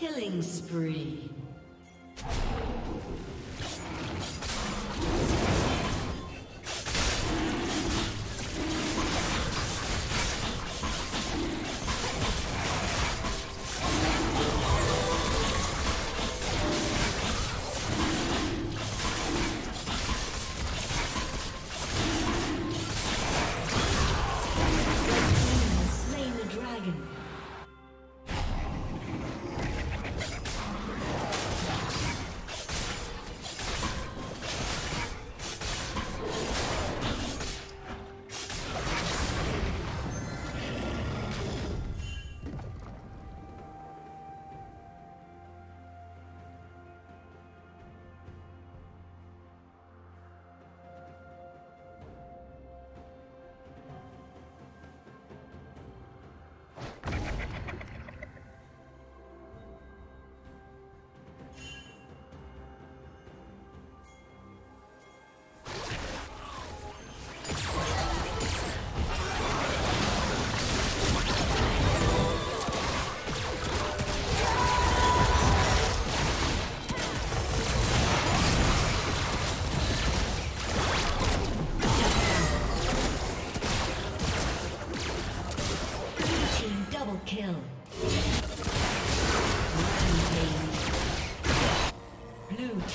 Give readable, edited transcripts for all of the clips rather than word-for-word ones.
Killing spree. Slain the dragon.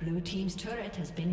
Blue team's turret has been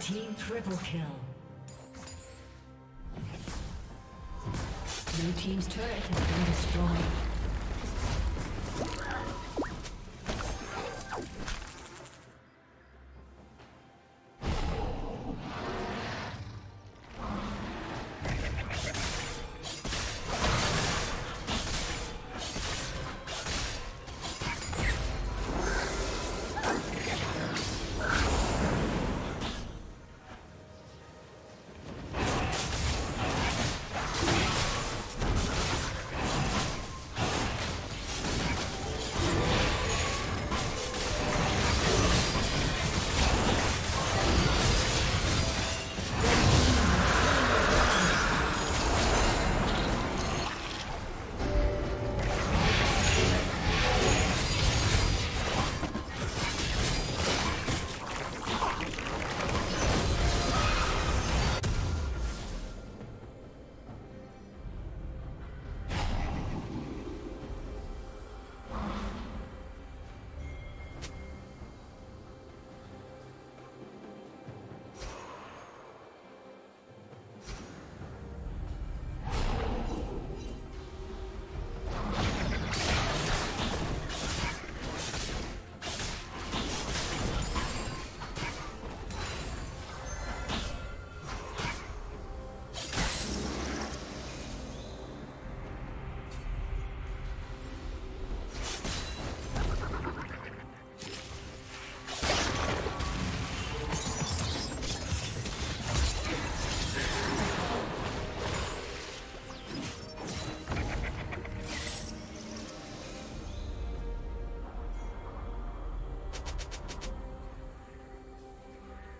Team triple kill. Blue team's turret has been destroyed.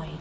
destroyed.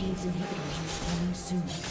Inhibitors coming soon.